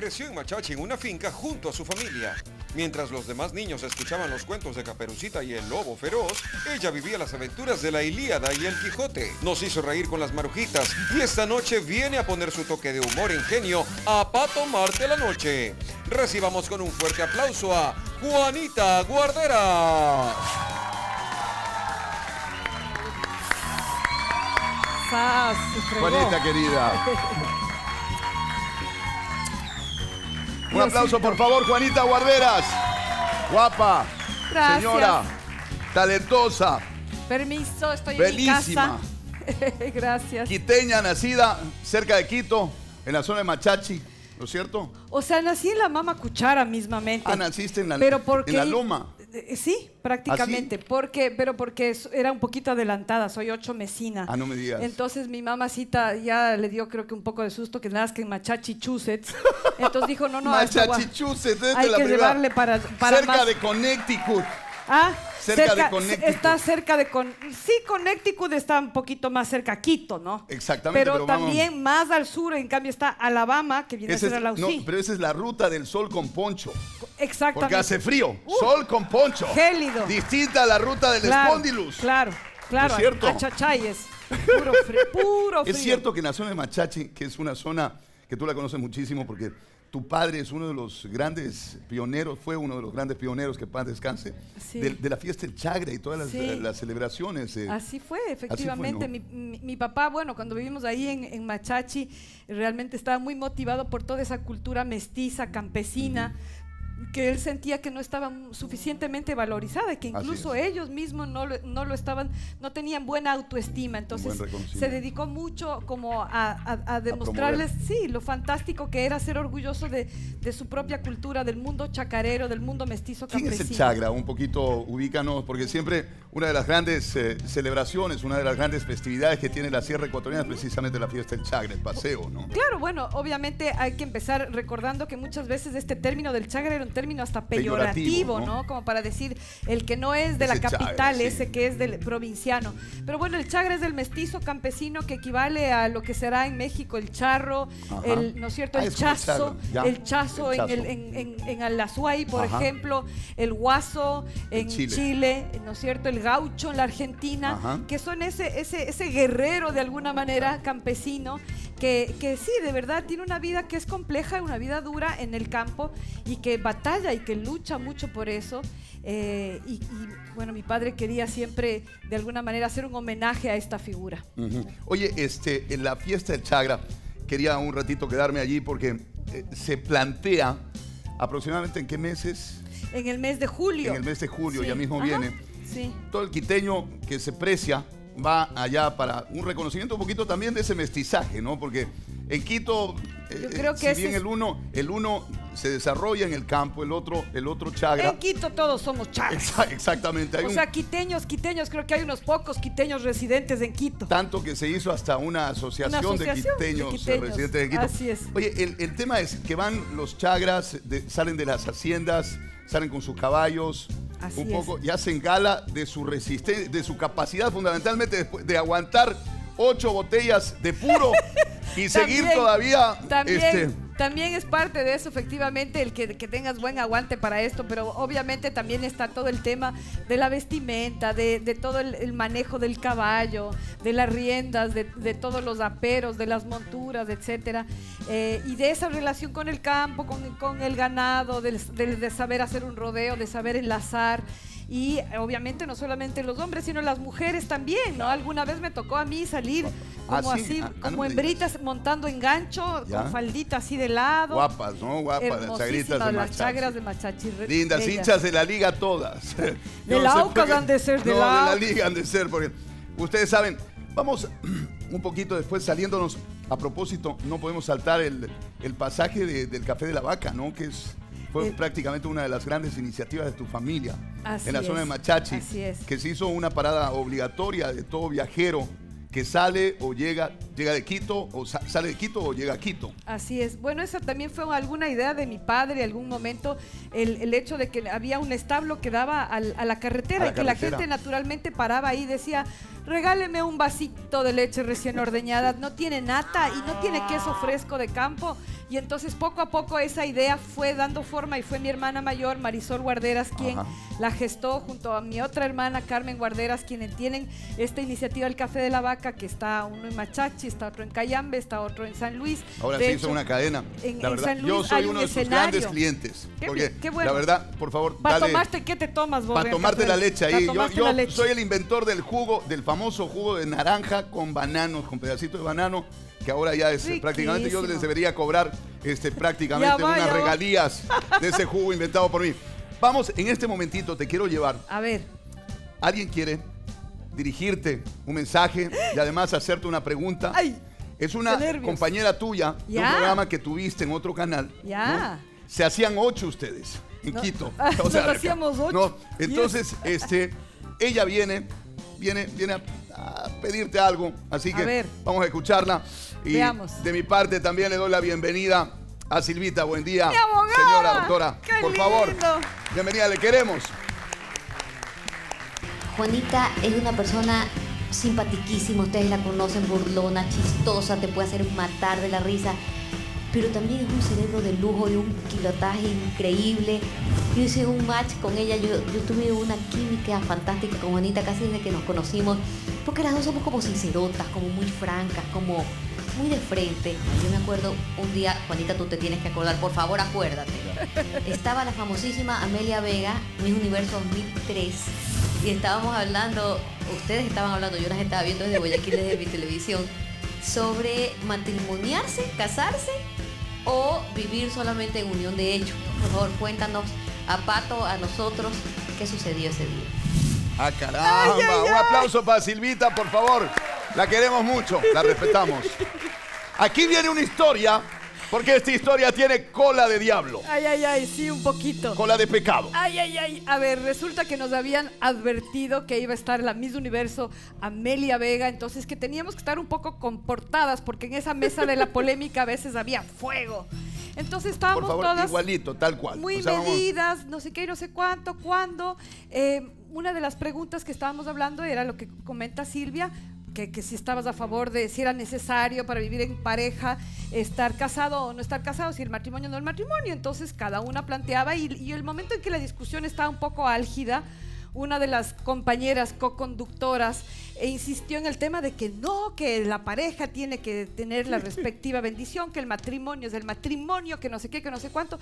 Creció en Machachi, en una finca junto a su familia. Mientras los demás niños escuchaban los cuentos de Caperucita y el Lobo Feroz, ella vivía las aventuras de la Ilíada y el Quijote. Nos hizo reír con las marujitas y esta noche viene a poner su toque de humor e ingenio a Pato Marte la Noche. Recibamos con un fuerte aplauso a Juanita Guarderas. Juanita querida. Un aplauso, por favor, Juanita Guarderas. Guapa. Gracias. Señora. Talentosa. Permiso, estoy bellísima. En mi casa. Gracias. Quiteña, nacida cerca de Quito, en la zona de Machachi, ¿no es cierto? O sea, nací en la Mama Cuchara mismamente. Ah, naciste en la, pero porque, en la loma. Sí, prácticamente. ¿Así? Porque era un poquito adelantada, soy 8 mesina. Ah, no me digas. Entonces mi mamacita ya le dio, creo que un poco de susto, que nazca en Machachichusets. Entonces dijo, no, Machachichusets, desde hay la que primera. Llevarle para cerca más. De Connecticut. Ah, cerca de Connecticut. Está cerca de sí, Connecticut está un poquito más cerca a Quito, ¿no? Exactamente. Pero también vamos más al sur, en cambio está Alabama, que viene a ser la UCI. No, pero esa es la ruta del Sol con Poncho. Exactamente. Porque hace frío. Sol con Poncho. Gélido. Distinta a la ruta del Espondilus. Claro, claro. ¿No es cierto? Achachayes. Puro frío. Puro frío. Es cierto que en la zona de Machachi, que es una zona que tú la conoces muchísimo porque tu padre es uno de los grandes pioneros, fue uno de los grandes pioneros, que paz descanse, sí, de la fiesta del Chagre y todas las, sí, las celebraciones. Así fue, efectivamente. Así fue, ¿no? mi papá, bueno, cuando vivimos ahí en Machachi, realmente estaba muy motivado por toda esa cultura mestiza, campesina, que él sentía que no estaba suficientemente valorizada, que incluso ellos mismos no lo estaban, no tenían buena autoestima. Entonces se dedicó mucho como a demostrarles, sí, lo fantástico que era ser orgulloso de su propia cultura, del mundo chacarero, del mundo mestizo campesino. ¿Quién es el chagra? Un poquito ubícanos, porque siempre una de las grandes celebraciones, una de las grandes festividades que tiene la Sierra Ecuatoriana es precisamente la fiesta del Chagre, el paseo, ¿no? Claro, bueno, obviamente hay que empezar recordando que muchas veces este término del Chagre era un término hasta peyorativo, ¿no? Como para decir el que no es de ese la capital, Chagre, sí, ese que es del provinciano. Pero bueno, el Chagre es del mestizo campesino, que equivale a lo que será en México el charro, el, ¿no es cierto? El chazo, en Alazuay, por ejemplo, el huaso en Chile, ¿no es cierto? El gaucho en la Argentina, que son ese guerrero de alguna manera campesino, que sí, de verdad tiene una vida que es compleja, una vida dura en el campo, y que batalla y que lucha mucho por eso. Y bueno, mi padre quería siempre de alguna manera hacer un homenaje a esta figura. Oye, en la fiesta del Chagra, quería un ratito quedarme allí porque se plantea aproximadamente en qué meses. En el mes de julio. En el mes de julio, sí, ya mismo viene. Sí. Todo el quiteño que se precia va allá para un reconocimiento un poquito también de ese mestizaje, ¿no? Porque en Quito, yo creo que si bien el uno se desarrolla en el campo, el otro chagra. En Quito todos somos chagras. Exactamente. Hay quiteños, creo que hay unos pocos quiteños residentes en Quito. Tanto que se hizo hasta una asociación de quiteños residentes en Quito. Así es. Oye, el tema es que van los chagras, salen de las haciendas, salen con sus caballos. Así un poco, y hacen gala de su resistencia, de su capacidad fundamentalmente de aguantar 8 botellas de puro y seguir También es parte de eso, efectivamente, el que tengas buen aguante para esto, pero obviamente también está todo el tema de la vestimenta, de todo el manejo del caballo, de las riendas, de todos los aperos, de las monturas, etcétera, y de esa relación con el campo, con el ganado, de saber hacer un rodeo, de saber enlazar. Y obviamente no solamente los hombres, sino las mujeres también, ¿no? Alguna vez me tocó a mí salir como como hembritas montando en gancho, con faldita así de lado. Guapas, ¿no? Guapas, las chagritas de Machachi. Las chagras de Machachi. Lindas, hinchas de la liga todas. De la AUCA han de ser, de la AUCA. De la liga han de ser, porque ustedes saben, vamos un poquito después saliéndonos. A propósito, no podemos saltar el pasaje del Café de la Vaca, ¿no? Que es... Fue prácticamente una de las grandes iniciativas de tu familia en la zona de Machachi, que se hizo una parada obligatoria de todo viajero que sale o llega de Quito, o sale de Quito o llega a Quito. Así es. Bueno, esa también fue alguna idea de mi padre en algún momento, el hecho de que había un establo que daba a la carretera, y que la gente naturalmente paraba ahí y decía... regáleme un vasito de leche recién ordeñada, no tiene nata y no tiene queso fresco de campo. Y entonces poco a poco esa idea fue dando forma y fue mi hermana mayor, Marisol Guarderas, quien la gestó junto a mi otra hermana, Carmen Guarderas, quienes tienen esta iniciativa del Café de la Vaca, que está uno en Machachi, está otro en Cayambe, está otro en San Luis. Ahora de se hecho, hizo una cadena. La verdad, en San Luis yo soy uno de sus grandes clientes. Qué bueno. La verdad, por favor, dale. Pato Marte, ¿qué te tomas vos? Para tomarte la leche ahí. Yo soy el inventor del jugo, del famoso jugo de naranja con bananos, con pedacitos de banano, que ahora ya es riquísimo. Prácticamente yo les debería cobrar prácticamente unas regalías de ese jugo inventado por mí. Vamos, en este momentito te quiero llevar. A ver. Alguien quiere dirigirte un mensaje y además hacerte una pregunta. Ay, es una compañera tuya de un programa que tuviste en otro canal. Ya. ¿No? Se hacían 8 ustedes en Quito. O sea, nos hacíamos 8. ¿No? Entonces, ella viene a pedirte algo, así que vamos a escucharla. Y veamos. De mi parte también le doy la bienvenida a Silvita. Buen día, mi abogada, señora doctora. Qué por lindo. Favor, bienvenida, le queremos. Juanita es una persona simpaticísima, ustedes la conocen, burlona, chistosa, te puede hacer matar de la risa, pero también es un cerebro de lujo y un kilotaje increíble. Yo hice un match con ella, yo tuve una química fantástica con Juanita casi desde que nos conocimos, porque las dos somos como sincerotas, como muy francas, como muy de frente. Yo me acuerdo un día, Juanita, tú te tienes que acordar, por favor, acuérdate. Estaba la famosísima Amelia Vega, Miss Universo 2003, y estábamos hablando, ustedes estaban hablando, yo las estaba viendo desde Guayaquil, desde mi televisión, sobre matrimoniarse, casarse o vivir solamente en unión de hecho. Por favor, cuéntanos a Pato, a nosotros, qué sucedió ese día. ¡Ah, caramba! Ay, ay, ay. Un aplauso para Silvita, por favor. La queremos mucho, la respetamos. Aquí viene una historia, porque esta historia tiene cola de diablo. Ay, ay, ay, sí, un poquito. Cola de pecado. Ay, ay, ay. A ver, resulta que nos habían advertido que iba a estar la Miss Universo Amelia Vega, entonces que teníamos que estar un poco comportadas, porque en esa mesa de la polémica a veces había fuego. Entonces estábamos por favor, todas igualito, tal cual. Muy medidas, vamos... no sé qué, no sé cuánto, cuándo. Una de las preguntas que estábamos hablando era lo que comenta Silvia, que si estabas a favor de si era necesario para vivir en pareja, estar casado o no estar casado, si el matrimonio o no el matrimonio. Entonces cada una planteaba y el momento en que la discusión estaba un poco álgida, una de las compañeras co-conductoras insistió en el tema de que no, que la pareja tiene que tener la respectiva bendición, que el matrimonio es el matrimonio, que no sé qué, que no sé cuánto,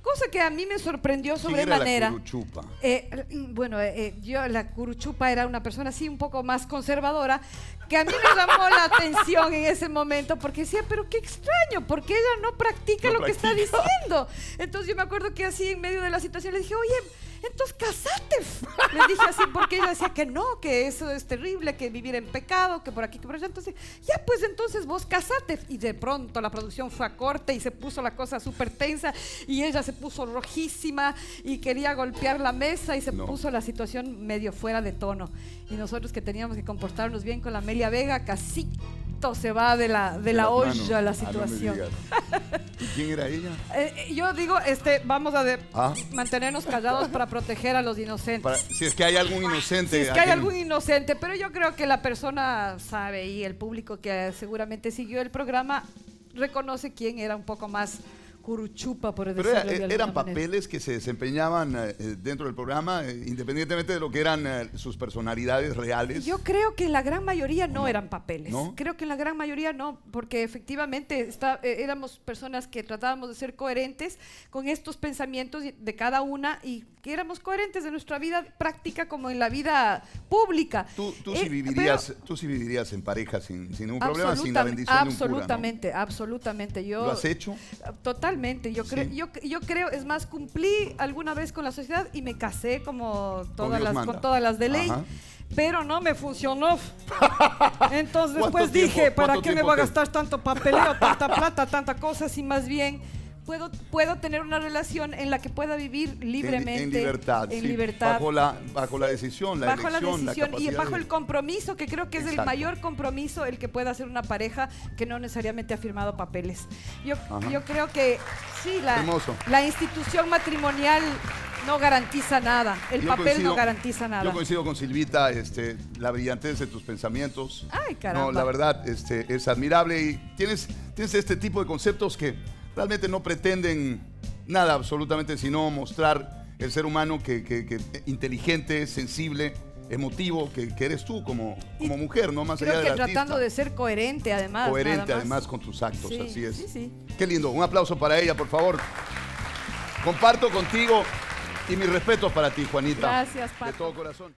cosa que a mí me sorprendió sobremanera. ¿Quién era la curuchupa? Bueno, yo la curuchupa era una persona así un poco más conservadora, que a mí me llamó la atención en ese momento, porque decía, pero qué extraño, porque ella no practica lo que está diciendo. Entonces yo me acuerdo que así en medio de la situación le dije, oye, entonces casate. Le dije así porque ella decía que no, que eso es terrible, que vivir en pecado, que por aquí, que por allá. Entonces, ya pues entonces vos casate. Y de pronto la producción fue a corte y se puso la cosa súper tensa y ella se puso rojísima y quería golpear la mesa y se puso la situación medio fuera de tono. Y nosotros que teníamos que comportarnos bien con la Amelia Vega, casi se va de la olla la situación. ¿Y quién era ella? Yo digo, vamos a mantenernos callados para proteger a los inocentes. Si es que hay algún inocente. Si es que hay algún inocente, pero yo creo que la persona sabe y el público que seguramente siguió el programa reconoce quién era un poco más curuchupa, por decirlo de alguna manera. Pero eran papeles que se desempeñaban dentro del programa, independientemente de lo que eran sus personalidades reales. Yo creo que en la gran mayoría no eran papeles. ¿No? Creo que en la gran mayoría no, porque efectivamente éramos personas que tratábamos de ser coherentes con estos pensamientos de cada una y que éramos coherentes de nuestra vida práctica como en la vida pública. Tú sí vivirías en pareja sin ningún problema, sin la bendición de un cura, ¿no? Absolutamente, absolutamente. Yo, ¿lo has hecho? Totalmente. Yo creo, yo creo, es más, cumplí alguna vez con la sociedad y me casé como con todas las de ley, pero no me funcionó. Entonces después dije, ¿para qué me voy a gastar tanto papeleo, tanta plata, tanta cosa? Si más bien puedo tener una relación en la que pueda vivir libremente. En libertad. En libertad. Bajo la decisión, la elección, la capacidad y bajo el compromiso, que creo que es el mayor compromiso el que pueda hacer una pareja que no necesariamente ha firmado papeles. Yo creo que sí, la institución matrimonial no garantiza nada. El papel no garantiza nada. Yo coincido con Silvita, la brillantez de tus pensamientos. Ay, caramba. No, la verdad, es admirable y tienes este tipo de conceptos que realmente no pretenden nada absolutamente, sino mostrar el ser humano que inteligente, sensible, emotivo, que eres tú como mujer, ¿no? Más creo allá de la artista. Tratando de ser coherente, además. Coherente, además, con tus actos, sí, así es. Sí, sí. Qué lindo. Un aplauso para ella, por favor. Comparto contigo y mis respetos para ti, Juanita. Gracias, Pato. De todo corazón.